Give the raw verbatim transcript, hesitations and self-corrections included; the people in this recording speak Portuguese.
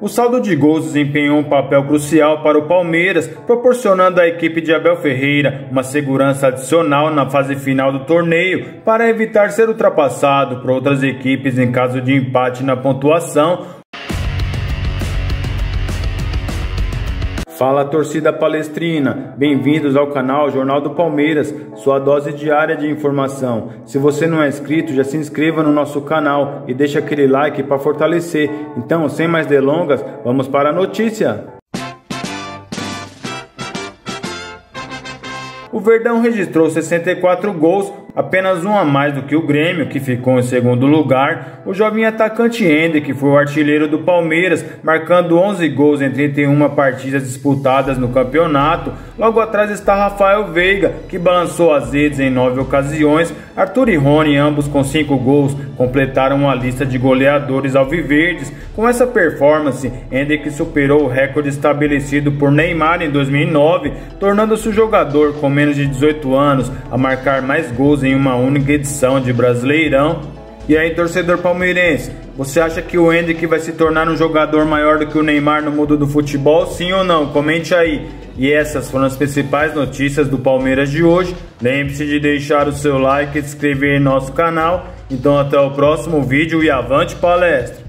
O saldo de gols desempenhou um papel crucial para o Palmeiras, proporcionando à equipe de Abel Ferreira uma segurança adicional na fase final do torneio para evitar ser ultrapassado por outras equipes em caso de empate na pontuação. Fala, torcida palestrina, bem-vindos ao canal Jornal do Palmeiras, sua dose diária de informação. Se você não é inscrito, já se inscreva no nosso canal e deixa aquele like para fortalecer. Então, sem mais delongas, vamos para a notícia. O Verdão registrou sessenta e quatro gols, apenas um a mais do que o Grêmio, que ficou em segundo lugar. O jovem atacante Endrick foi o artilheiro do Palmeiras, marcando onze gols em trinta e uma partidas disputadas no campeonato. Logo atrás está Rafael Veiga, que balançou as redes em nove ocasiões. Arthur e Rony, ambos com cinco gols, completaram a lista de goleadores alviverdes. Com essa performance, Endrick superou o recorde estabelecido por Neymar em dois mil e nove, tornando-se o jogador com menos de dezoito anos a marcar mais gols em uma única edição de Brasileirão. E aí, torcedor palmeirense, você acha que o Endrick vai se tornar um jogador maior do que o Neymar no mundo do futebol? Sim ou não? Comente aí. E essas foram as principais notícias do Palmeiras de hoje. Lembre-se de deixar o seu like e se inscrever em nosso canal. Então até o próximo vídeo e avante palestra!